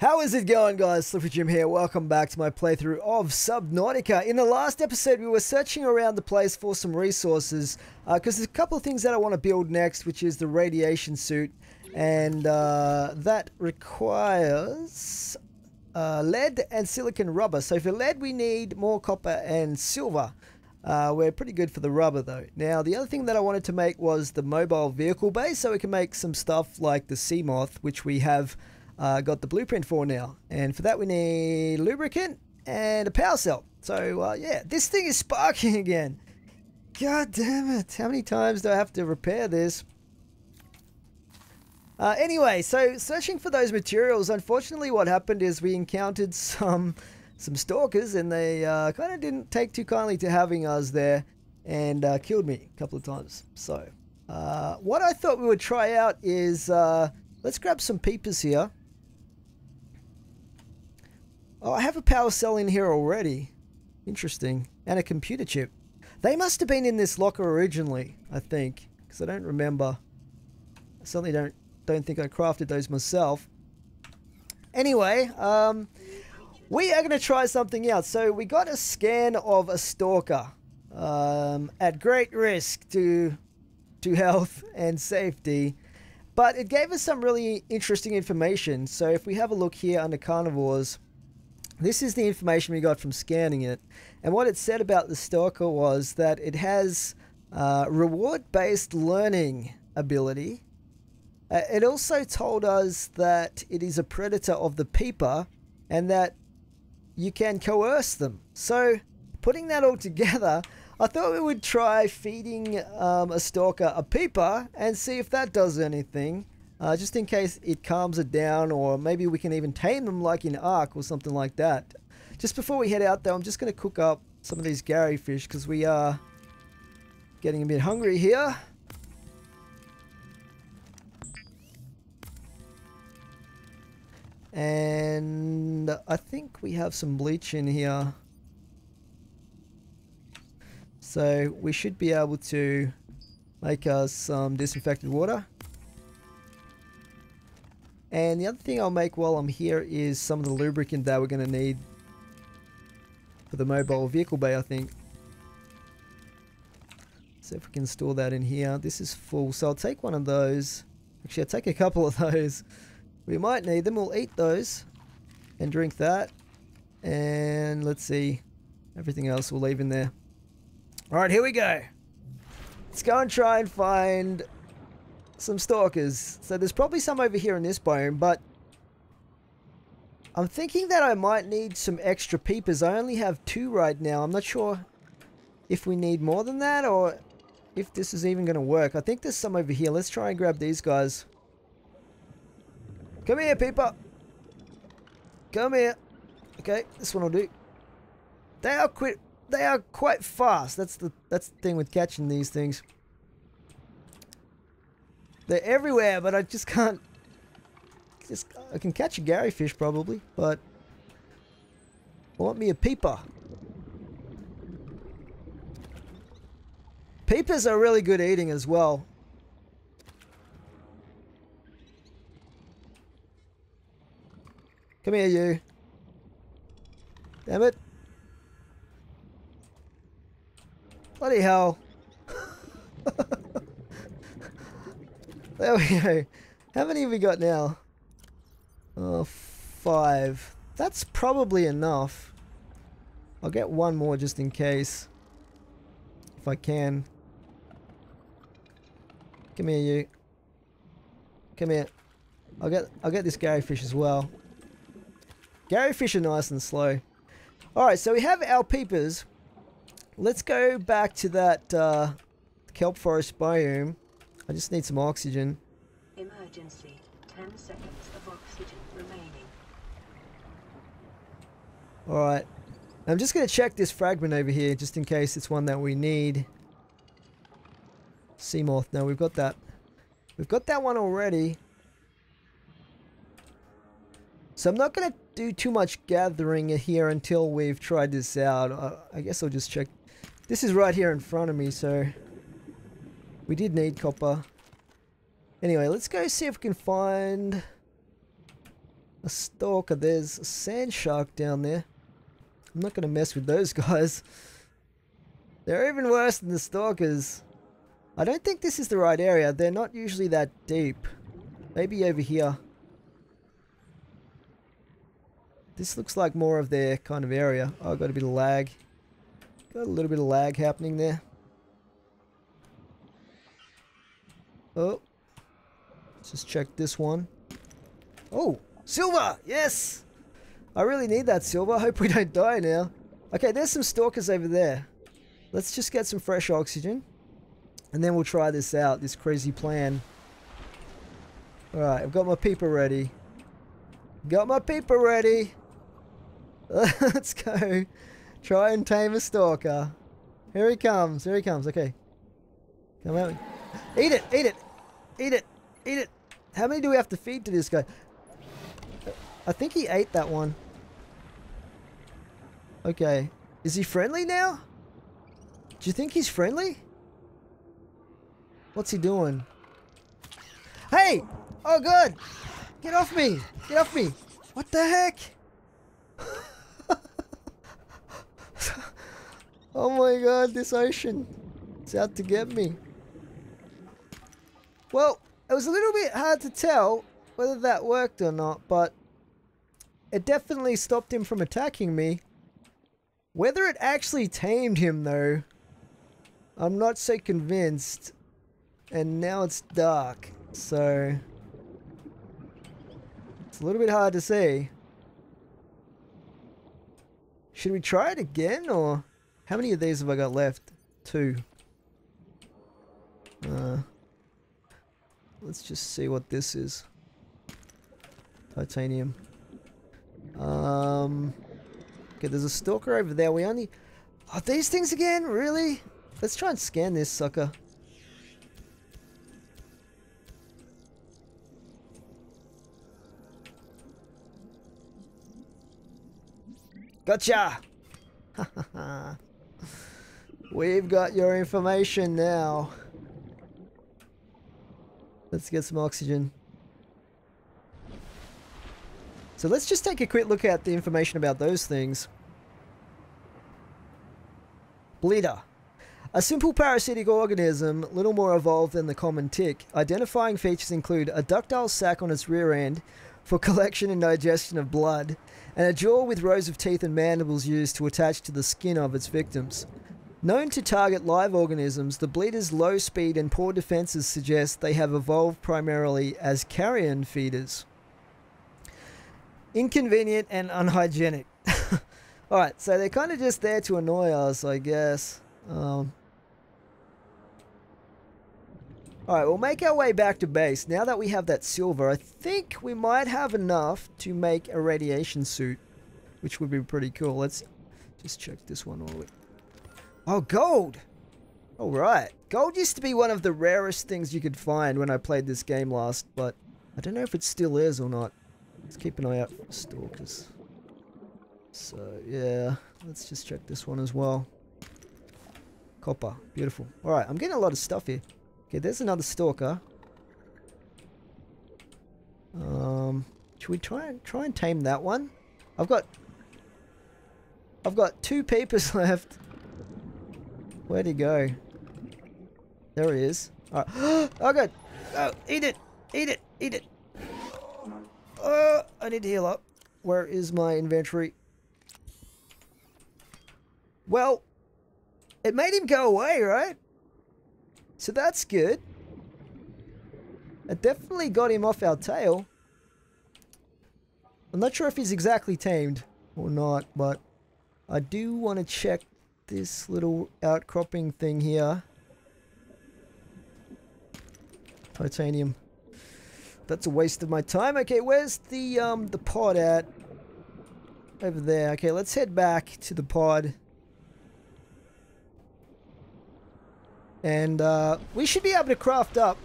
How is it going, guys? S1ipperyJim here. Welcome back to my playthrough of Subnautica. In the last episode, we were searching around the place for some resources because there's a couple of things that I want to build next, which is the radiation suit, and that requires lead and silicon rubber. So for lead, we need more copper and silver. We're pretty good for the rubber though. Now the other thing that I wanted to make was the mobile vehicle base, so we can make some stuff like the Seamoth, which we have got the blueprint for now, and for that we need lubricant and a power cell. So yeah, this thing is sparking again. God damn it, how many times do I have to repair this? Anyway, so searching for those materials, unfortunately what happened is we encountered some stalkers, and they kind of didn't take too kindly to having us there, and killed me a couple of times. So what I thought we would try out is let's grab some peepers here. Oh, I have a power cell in here already. Interesting. And a computer chip. They must have been in this locker originally, I think, because I don't remember. I certainly don't think I crafted those myself. Anyway, we are going to try something out. So we got a scan of a stalker at great risk to health and safety, but it gave us some really interesting information. So if we have a look here under carnivores, this is the information we got from scanning it. And what it said about the stalker was that it has reward-based learning ability. It also told us that it is a predator of the peeper and that you can coerce them. So putting that all together, I thought we would try feeding a stalker a peeper and see if that does anything, just in case it calms it down, or maybe we can even tame them like in Ark or something like that. Just before we head out though, I'm just going to cook up some of these gary fish because we are getting a bit hungry here. And I think we have some bleach in here, so we should be able to make us some disinfected water. And the other thing I'll make while I'm here is some of the lubricant that we're going to need for the mobile vehicle bay, I think. So if we can store that in here. This is full, so I'll take one of those. Actually, I'll take a couple of those. We might need them. We'll eat those and drink that. And let's see, everything else we'll leave in there. Alright, here we go. Let's go and try and find some stalkers. So there's probably some over here in this biome, but I'm thinking that I might need some extra peepers. I only have 2 right now. I'm not sure if we need more than that or if this is even going to work. I think there's some over here. Let's try and grab these guys. Come here, peeper. Come here. Okay, this one will do. They are quite fast. That's the thing with catching these things. They're everywhere, but I just can't. I can catch a gary fish probably, but I want me a peeper. Peepers are really good eating as well. Come here, you. Damn it. Bloody hell. There we go. How many have we got now? Oh, 5. That's probably enough. I'll get one more just in case. If I can. Come here, you. Come here. I'll get this gary fish as well. Gary fish are nice and slow. Alright, so we have our peepers. Let's go back to that kelp forest biome. I just need some oxygen. Emergency. 10 seconds of oxygen remaining. Alright. I'm just going to check this fragment over here, just in case it's one that we need. Seamoth. No, we've got that. We've got that one already. So I'm not going to do too much gathering here until we've tried this out. I guess I'll just check. This is right here in front of me, so we did need copper. Anyway, let's go see if we can find a stalker. There's a sand shark down there. I'm not going to mess with those guys. They're even worse than the stalkers. I don't think this is the right area. They're not usually that deep. Maybe over here. This looks like more of their kind of area. Oh, got a bit of lag. Got a little bit of lag happening there. Oh. Let's just check this one. Oh! Silver! Yes! I really need that silver. I hope we don't die now. Okay, there's some stalkers over there. Let's just get some fresh oxygen. And then we'll try this out, this crazy plan. Alright, I've got my peeper ready. Got my peeper ready! Let's go. Try and tame a stalker. Here he comes, here he comes. Okay. Come out. Eat it, eat it! Eat it! Eat it! How many do we have to feed to this guy? I think he ate that one. Okay. Is he friendly now? Do you think he's friendly? What's he doing? Hey! Oh god! Get off me! Get off me! What the heck? Oh my god, this ocean. It's out to get me. Well, it was a little bit hard to tell whether that worked or not, but it definitely stopped him from attacking me. Whether it actually tamed him though, I'm not so convinced. And now it's dark, so it's a little bit hard to see. Should we try it again, or how many of these have I got left? 2. Let's just see what this is. Titanium. Okay, there's a stalker over there. We only... Oh, these things again? Really? Let's try and scan this sucker. Gotcha! We've got your information now. Let's get some oxygen. So let's just take a quick look at the information about those things. Bleeder. A simple parasitic organism, little more evolved than the common tick. Identifying features include a ductile sac on its rear end for collection and digestion of blood, and a jaw with rows of teeth and mandibles used to attach to the skin of its victims. Known to target live organisms, the bleeder's low speed and poor defenses suggest they have evolved primarily as carrion feeders. Inconvenient and unhygienic. Alright, so they're kind of just there to annoy us, I guess. Alright, we'll make our way back to base. Now that we have that silver, I think we might have enough to make a radiation suit, which would be pretty cool. Let's just check this one all the way. Oh, gold! Alright. Gold used to be one of the rarest things you could find when I played this game last, but I don't know if it still is or not. Let's keep an eye out for stalkers. So, yeah. Let's just check this one as well. Copper. Beautiful. Alright, I'm getting a lot of stuff here. Okay, there's another stalker. Should we try and tame that one? I've got 2 peepers left. Where'd he go? There he is. Alright. Oh god! Oh, eat it! Eat it! Eat it! Oh, I need to heal up. Where is my inventory? Well, it made him go away, right? So that's good. It definitely got him off our tail. I'm not sure if he's exactly tamed or not, but I do want to check this little outcropping thing here. Titanium. That's a waste of my time. Okay, where's the pod at? Over there. Okay, let's head back to the pod. And we should be able to craft up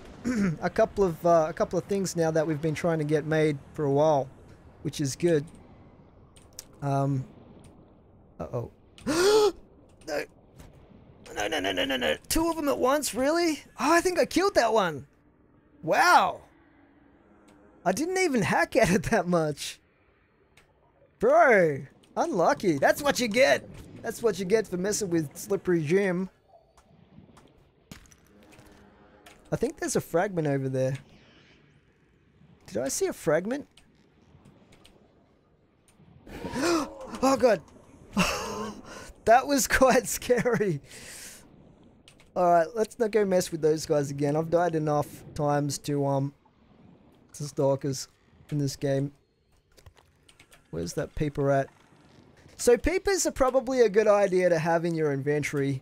a couple of things now that we've been trying to get made for a while, which is good. No, no, no, no, no, no. 2 of them at once, really? Oh, I think I killed that one. Wow. I didn't even hack at it that much. Bro, unlucky. That's what you get. That's what you get for messing with Slippery Jim. I think there's a fragment over there. Did I see a fragment? Oh god. That was quite scary. Alright, let's not go mess with those guys again. I've died enough times to stalkers in this game. Where's that peeper at? So peepers are probably a good idea to have in your inventory,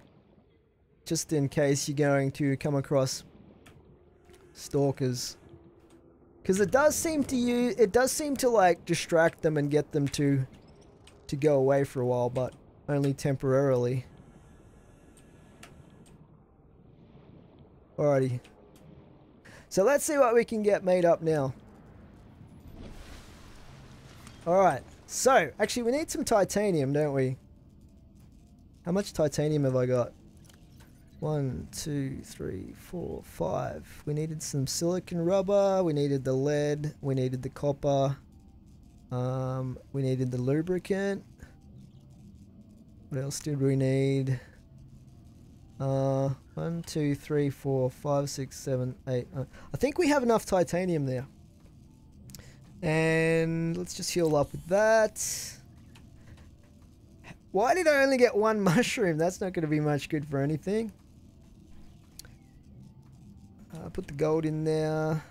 just in case you're going to come across stalkers, because it does seem to like distract them and get them to go away for a while, but only temporarily. Alrighty. So let's see what we can get made up now. Alright. So, actually we need some titanium, don't we? How much titanium have I got? 1, 2, 3, 4, 5. We needed some silicon rubber. We needed the lead. We needed the copper. We needed the lubricant. What else did we need? 1, 2, 3, 4, 5, 6, 7, 8. I think we have enough titanium there. And let's just heal up with that. Why did I only get one mushroom? That's not going to be much good for anything. Put the gold in there.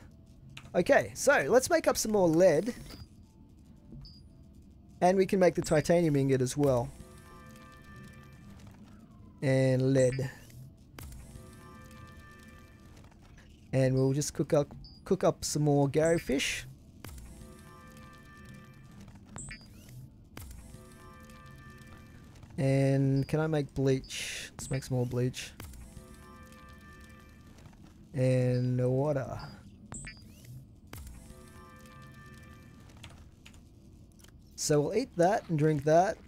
Okay, so let's make up some more lead. And we can make the titanium ingot as well. And lead. And we'll just cook up some more gary fish. And can I make bleach? Let's make some more bleach. And water. So we'll eat that and drink that.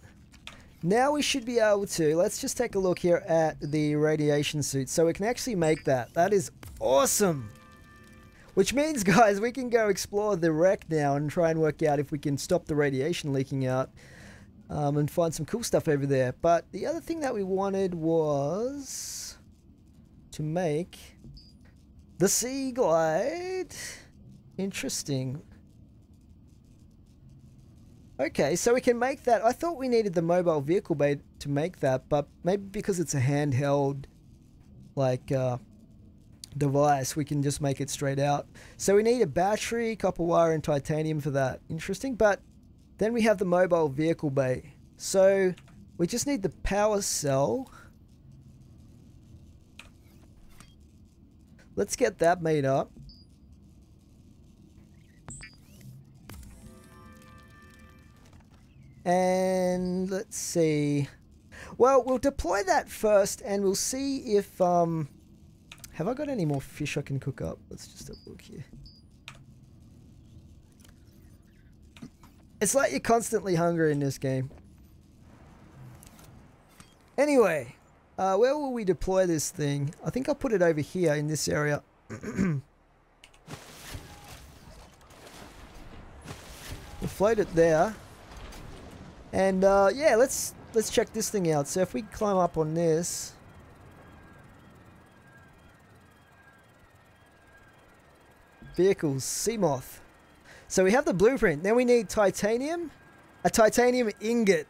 Now we should be able to, let's just take a look here at the radiation suit. So we can actually make that. That is awesome. Which means, guys, we can go explore the wreck now and try and work out if we can stop the radiation leaking out. And find some cool stuff over there. But the other thing that we wanted was to make the sea glide interesting. Okay, so we can make that. I thought we needed the mobile vehicle bay to make that, but maybe because it's a handheld like device, we can just make it straight out. So we need a battery, copper wire and titanium for that. Interesting. But then we have the mobile vehicle bay. So we just need the power cell. Let's get that made up. And let's see. Well, we'll deploy that first and we'll see if... have I got any more fish I can cook up? Let's just have a look here. It's like you're constantly hungry in this game. Anyway, where will we deploy this thing? I think I'll put it over here in this area. We'll float it there. And yeah, let's check this thing out. So if we climb up on this. Vehicles, Seamoth. So we have the blueprint. Now we need titanium, a titanium ingot,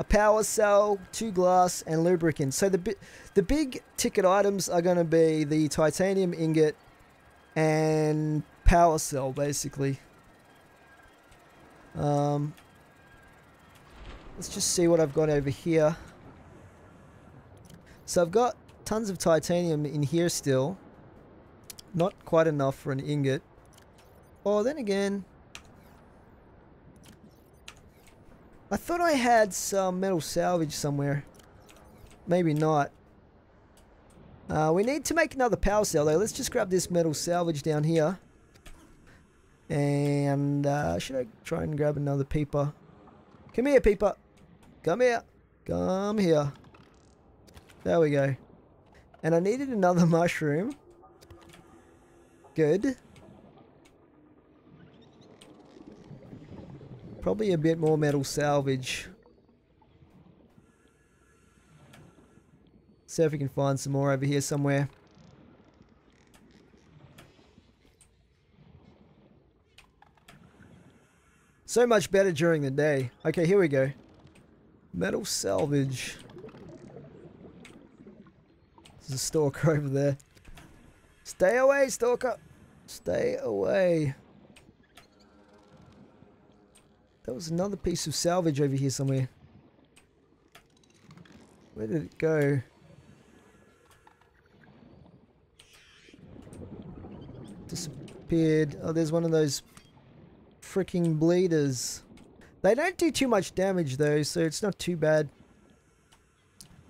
a power cell, 2 glass, and lubricant. So the big ticket items are going to be the titanium ingot and power cell, basically. Let's just see what I've got over here. So I've got tons of titanium in here still. Not quite enough for an ingot. Oh, then again, I thought I had some metal salvage somewhere. Maybe not. We need to make another power cell though. Let's just grab this metal salvage down here. And should I try and grab another peeper? Come here, peeper. Come here. Come here. There we go. And I needed another mushroom. Good. Probably a bit more metal salvage. See if we can find some more over here somewhere. So much better during the day. Okay, here we go. Metal salvage. There's a stalker over there. Stay away, stalker! Stay away. There was another piece of salvage over here somewhere. Where did it go? Disappeared. Oh, there's one of those freaking bleeders. They don't do too much damage though, so it's not too bad.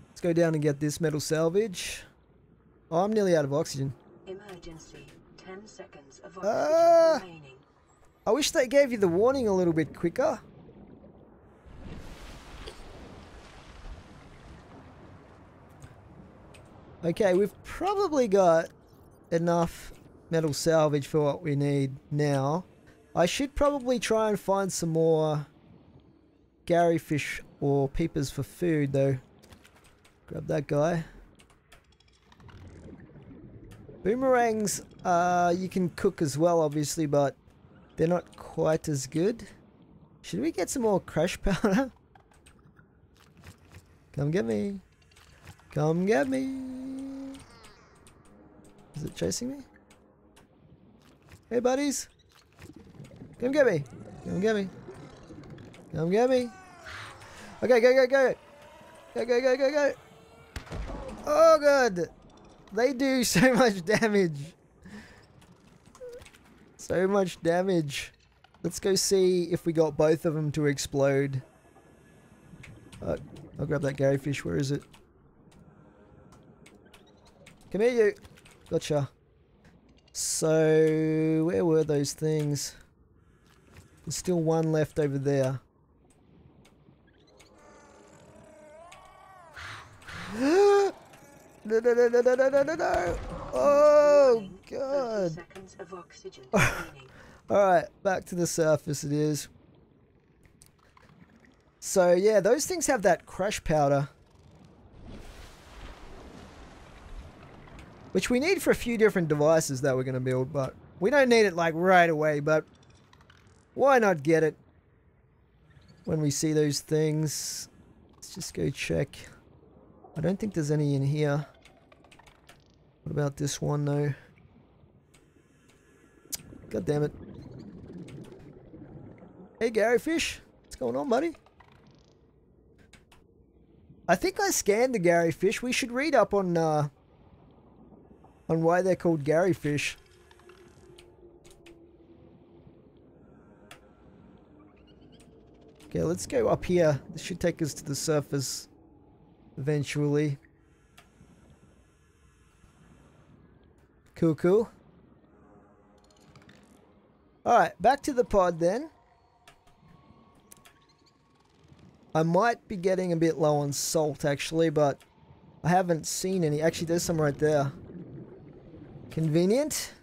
Let's go down and get this metal salvage. Oh, I'm nearly out of oxygen. Emergency. 10 seconds of oxygen remaining. I wish they gave you the warning a little bit quicker. Okay, we've probably got enough metal salvage for what we need now. I should probably try and find some more garryfish or peepers for food though. Grab that guy. Boomerangs, you can cook as well obviously, but they're not quite as good. Should we get some more crash powder? Come get me. Come get me. Is it chasing me? Hey buddies. Come get me. Come get me. Come get me. Okay, go, go, go. Go, go, go, go, go. Oh god. They do so much damage. So much damage. Let's go see if we got both of them to explode. I'll grab that garryfish. Where is it? Come here, you. Gotcha. So, where were those things? There's still one left over there. No, no, no, no, no, no, no, no. Oh, God. Alright, back to the surface it is. So, yeah, those things have that crash powder, which we need for a few different devices that we're going to build, but we don't need it like right away, but why not get it when we see those things? Let's just go check. I don't think there's any in here. What about this one though? God damn it. Hey garryfish, what's going on, buddy? I think I scanned the garryfish. We should read up on why they're called garryfish. Okay, let's go up here. This should take us to the surface eventually. Cool, cool. Alright, back to the pod then. I might be getting a bit low on salt actually, but I haven't seen any. Actually, there's some right there. Convenient.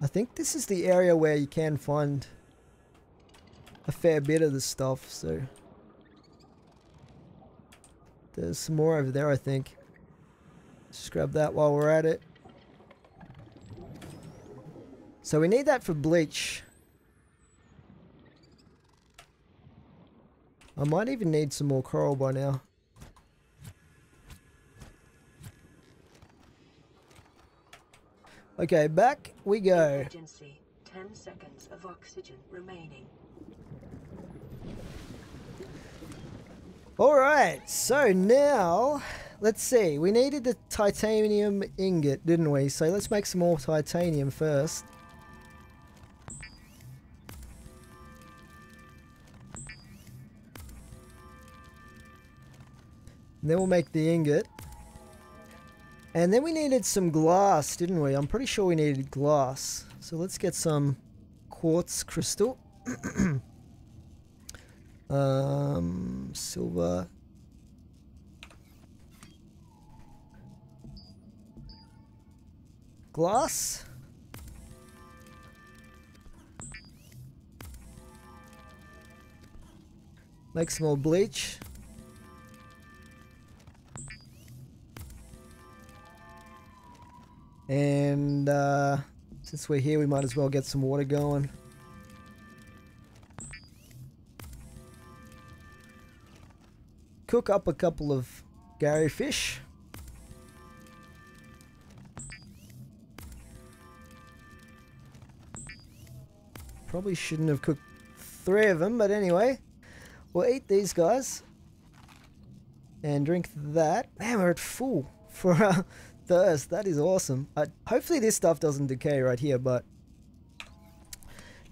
I think this is the area where you can find a fair bit of the stuff, so there's some more over there I think. Let's just grab that while we're at it. So we need that for bleach. I might even need some more coral by now. Okay, back we go. Emergency. 10 seconds of oxygen remaining. Alright, so now, let's see. We needed the titanium ingot, didn't we? So let's make some more titanium first. And then we'll make the ingot. And then we needed some glass, didn't we? I'm pretty sure we needed glass. So let's get some quartz crystal. Silver. Glass. Like some old bleach. And since we're here, we might as well get some water going. Cook up a couple of Gary fish. Probably shouldn't have cooked 3 of them, but anyway, we'll eat these guys and drink that. Man, we're at full for our thirst. That is awesome. Hopefully this stuff doesn't decay right here, but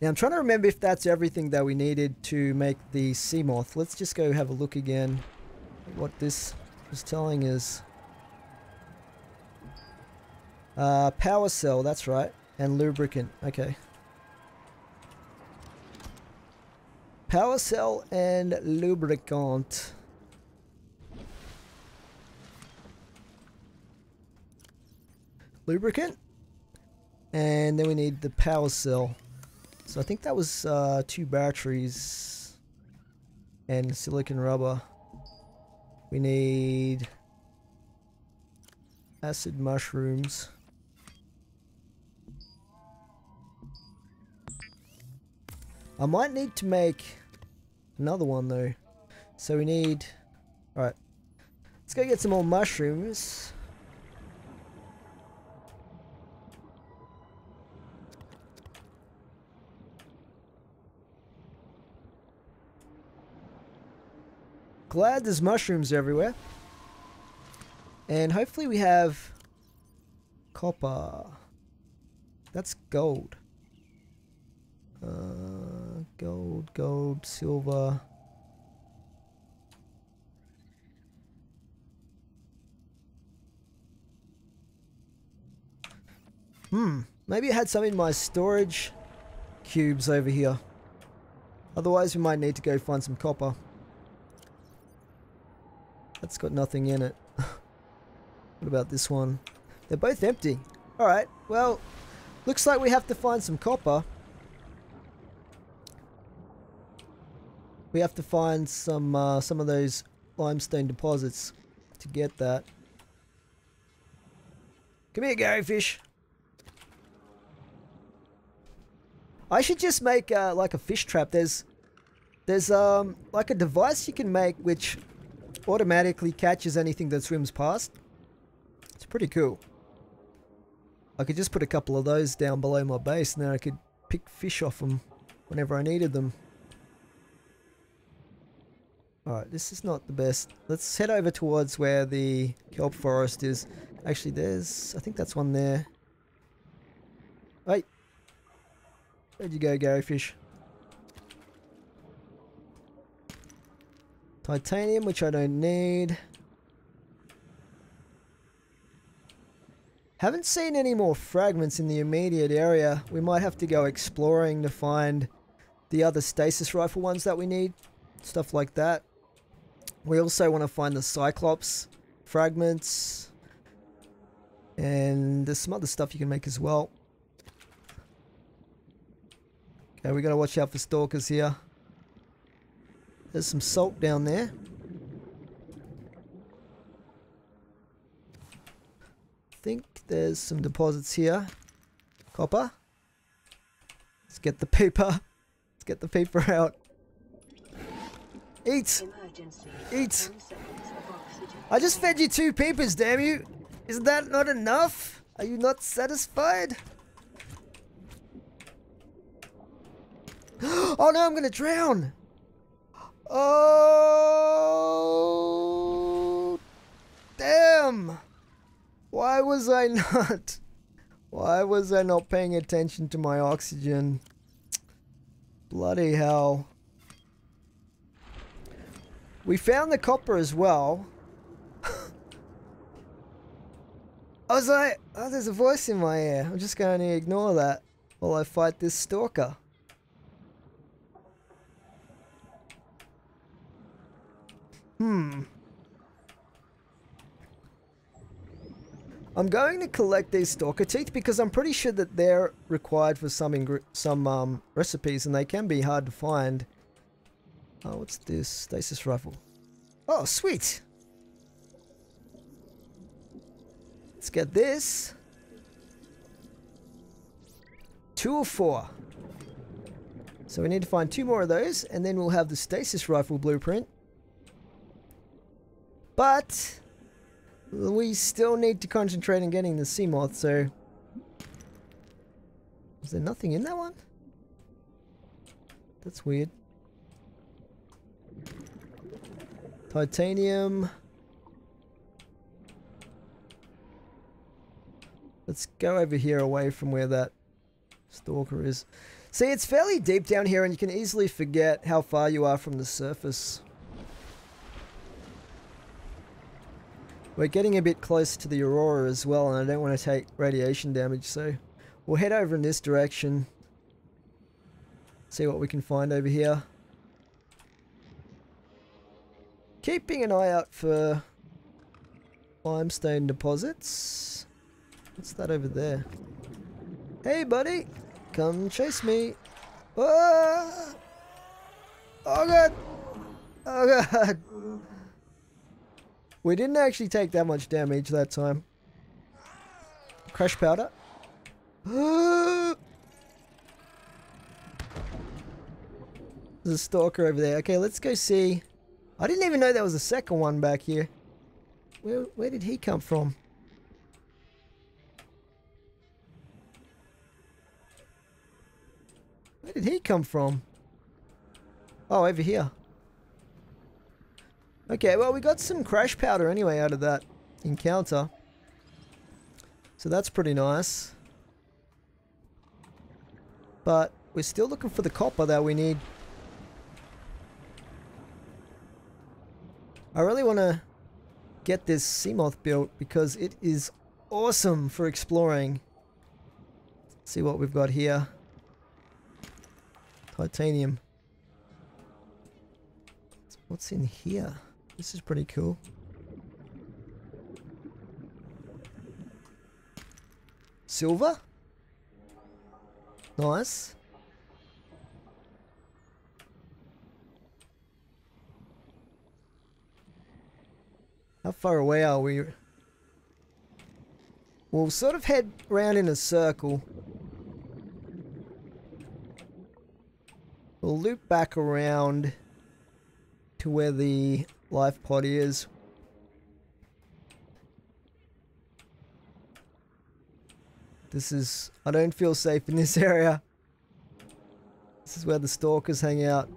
now I'm trying to remember if that's everything that we needed to make the Seamoth. Let's just go have a look again at what this was telling us. Power cell, that's right, and lubricant. Okay. Power cell and lubricant. Lubricant. And then we need the power cell. So I think that was 2 batteries and silicon rubber. We need acid mushrooms. I might need to make another one though, so we need, alright, let's go get some more mushrooms. Glad there's mushrooms everywhere. And hopefully we have copper. That's gold. Gold, silver. Maybe I had some in my storage cubes over here. Otherwise we might need to go find some copper. That's got nothing in it. What about this one? They're both empty. Alright, well, looks like we have to find some copper. We have to find some of those limestone deposits to get that. Come here, Gary Fish. I should just make like a fish trap. There's like a device you can make which automatically catches anything that swims past. It's pretty cool. I could just put a couple of those down below my base, and then I could pick fish off them whenever I needed them. Alright, this is not the best. Let's head over towards where the kelp forest is. Actually, I think that's one there. Wait. Where'd you go, Gary Fish? Titanium, which I don't need. Haven't seen any more fragments in the immediate area. We might have to go exploring to find the other stasis rifle ones that we need. Stuff like that. We also want to find the Cyclops fragments, and there's some other stuff you can make as well. Okay, we gotta watch out for stalkers here. There's some salt down there. I think there's some deposits here. Copper. Let's get the paper. Let's get the paper out. Eat! Eat! I just fed you 2 peepers, damn you! Isn't that not enough? Are you not satisfied? Oh no, I'm gonna drown! Oh! Damn! Why was I not? Why was I not paying attention to my oxygen? Bloody hell. We found the copper as well. I was like, oh, there's a voice in my ear. I'm just going to ignore that while I fight this stalker. I'm going to collect these stalker teeth because I'm pretty sure that they're required for some recipes, and they can be hard to find. Oh, what's this? Dice's rifle. Oh, sweet! Let's get this. 2 of 4. So we need to find 2 more of those, and then we'll have the stasis rifle blueprint. But we still need to concentrate on getting the Seamoth, so... Was there nothing in that one? That's weird. Titanium. Let's go over here away from where that stalker is. See, it's fairly deep down here and you can easily forget how far you are from the surface. We're getting a bit close to the Aurora as well, and I don't want to take radiation damage, so we'll head over in this direction. See what we can find over here. Keeping an eye out for limestone deposits. What's that over there? Hey, buddy! Come chase me! Oh! Oh god! Oh god! We didn't actually take that much damage that time. Crash powder. There's a stalker over there. Okay, let's go see. I didn't even know there was a second one back here. Where did he come from? Where did he come from? Oh, over here. Okay, well, we got some crash powder anyway out of that encounter. So that's pretty nice. But we're still looking for the copper that we need. I really want to get this Seamoth built because it is awesome for exploring. Let's see what we've got here. Titanium. What's in here? This is pretty cool. Silver? Nice. How far away are we? We'll sort of head round in a circle. We'll loop back around to where the life pod is. This is... I don't feel safe in this area. This is where the stalkers hang out.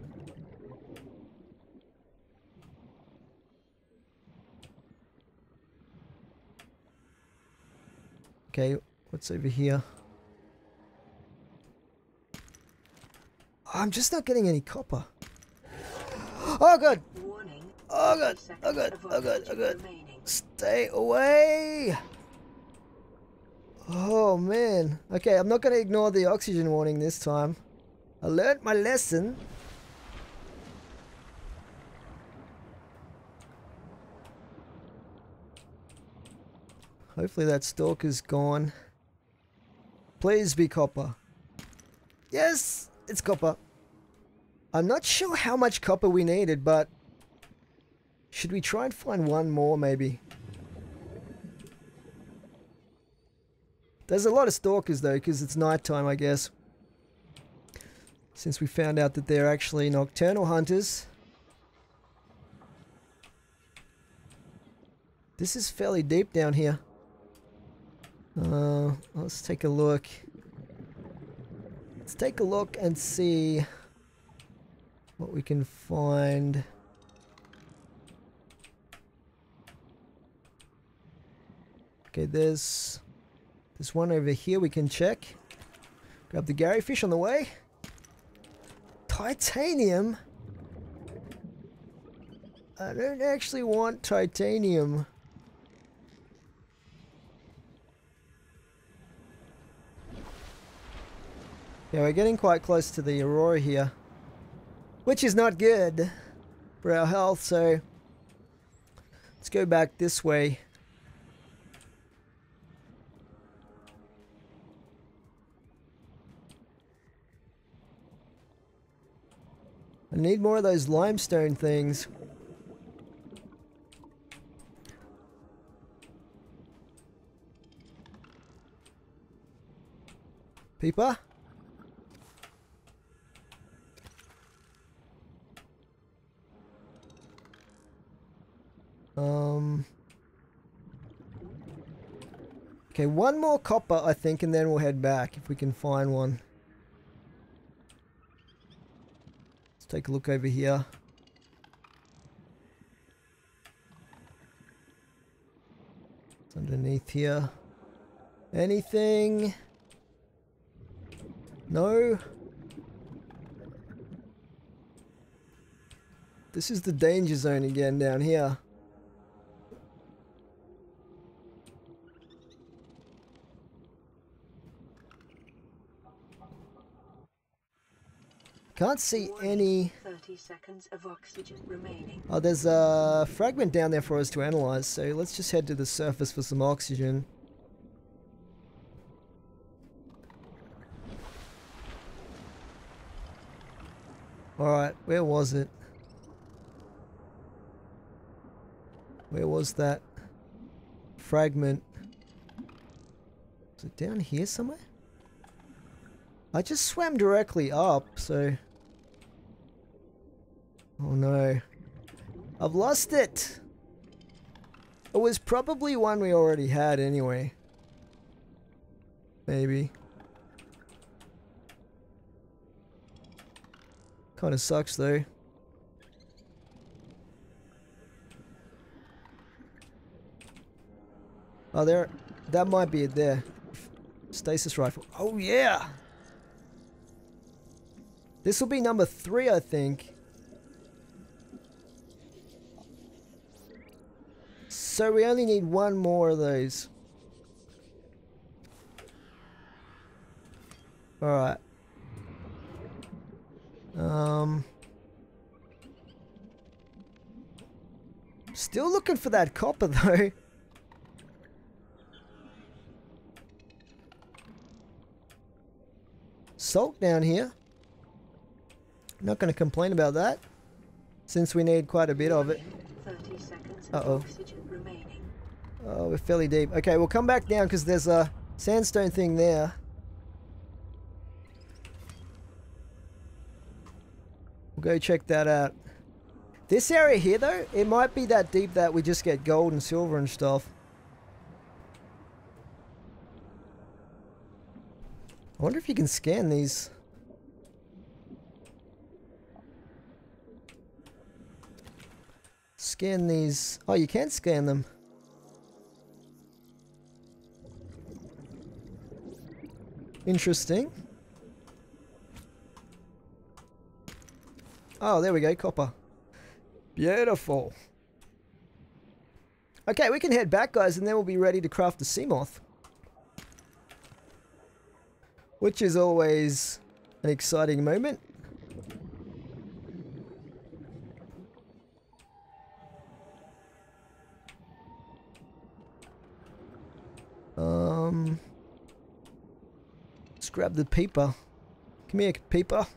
Okay, what's over here? I'm just not getting any copper. Oh god! Oh god! Oh god! Oh god! Oh god! Stay away! Oh man. Okay, I'm not going to ignore the oxygen warning this time. I learned my lesson. Hopefully that stalker's gone. Please be copper. Yes! It's copper. I'm not sure how much copper we needed, but should we try and find one more, maybe? There's a lot of stalkers, though, because it's nighttime, I guess. Since we found out that they're actually nocturnal hunters. This is fairly deep down here. Let's take a look. Let's take a look and see what we can find. Okay, there's one over here we can check. Grab the Gary fish on the way. Titanium? I don't actually want titanium. Yeah, we're getting quite close to the Aurora here, which is not good for our health, so let's go back this way. I need more of those limestone things. Peeper? Okay, one more copper, I think, and then we'll head back if we can find one. Let's take a look over here. It's underneath here. Anything? No. This is the danger zone again down here. Can't see any. 30 seconds of oxygen remaining. Oh, there's a fragment down there for us to analyze, so let's just head to the surface for some oxygen. Alright, where was it? Where was that fragment? Is it down here somewhere? I just swam directly up, so... Oh no. I've lost it! It was probably one we already had anyway. Maybe. Kinda sucks though. Oh, there. That might be it there. Stasis rifle. Oh yeah! This will be number 3, I think. So we only need one more of those. Alright. Still looking for that copper though. Salt down here. Not going to complain about that, since we need quite a bit of it. Uh-oh. Oh, we're fairly deep. Okay, we'll come back down because there's a sandstone thing there. We'll go check that out. This area here, though, it might be that deep that we just get gold and silver and stuff. I wonder if you can scan these... Scan these. Oh, you can scan them. Interesting. Oh, there we go, copper. Beautiful. Okay, we can head back, guys, and then we'll be ready to craft the Seamoth. Which is always an exciting moment. Let's grab the peeper. Come here, peeper.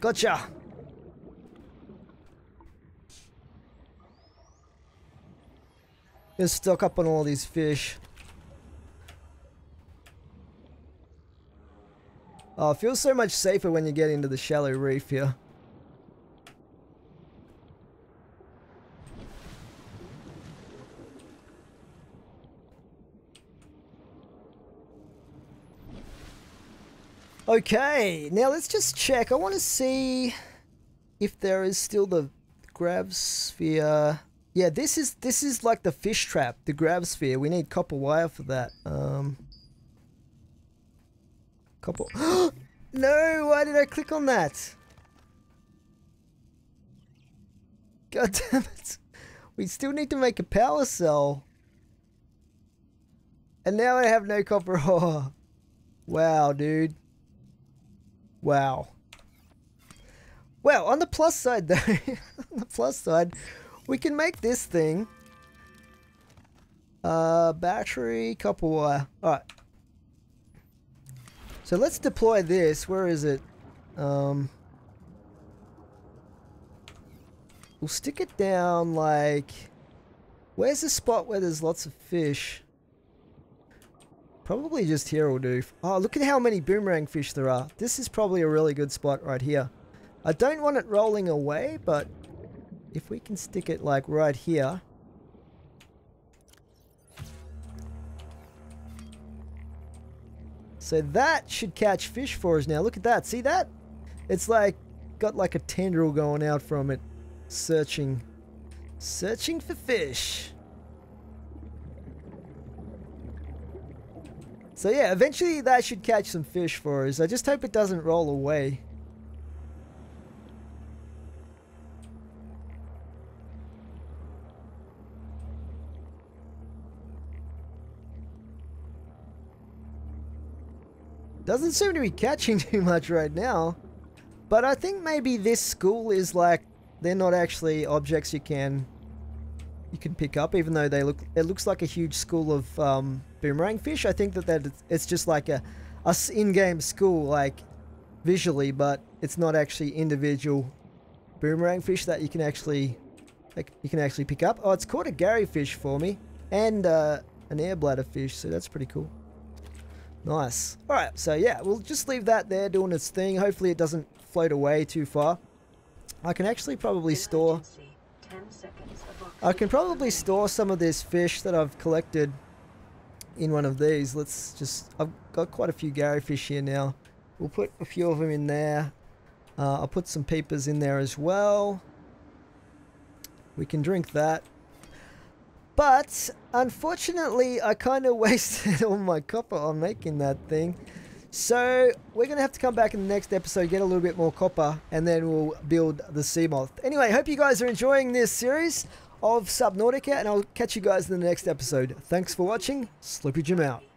Gotcha. Just stock up on all these fish. Oh, it feels so much safer when you get into the shallow reef here. Okay, now let's just check. I want to see if there is still the grav sphere. Yeah, this is like the fish trap, the grav sphere. We need copper wire for that. Copper. No, why did I click on that? God damn it! We still need to make a power cell, and now I have no copper ore. Wow, dude. Wow. Well, on the plus side though, on the plus side, we can make this thing. Battery, copper wire. Alright. So let's deploy this. Where is it? We'll stick it down like... Where's the spot where there's lots of fish? Probably just here will do. Oh, look at how many boomerang fish there are. This is probably a really good spot right here. I don't want it rolling away, but if we can stick it like right here. So that should catch fish for us now. Look at that. See that? It's like got like a tendril going out from it. Searching for fish. So yeah, eventually that should catch some fish for us. I just hope it doesn't roll away. Doesn't seem to be catching too much right now. But I think maybe this school is like, they're not actually objects you can pick up, even though they look, it looks like a huge school of boomerang fish. I think that it's just like a in-game school, like visually, but it's not actually individual boomerang fish that you can actually pick up. Oh, it's caught a Gary fish for me and an air bladder fish, so that's pretty cool. Nice. All right, so yeah, we'll just leave that there doing its thing. Hopefully it doesn't float away too far. I can actually probably store... I can probably store some of this fish that I've collected in one of these. Let's just... I've got quite a few Gary fish here now. We'll put a few of them in there. I'll put some peepers in there as well. We can drink that. But, unfortunately, I kind of wasted all my copper on making that thing. So, we're going to have to come back in the next episode, get a little bit more copper, and then we'll build the Seamoth. Anyway, hope you guys are enjoying this series of Subnautica, and I'll catch you guys in the next episode. Thanks for watching. S1ipperyJim out.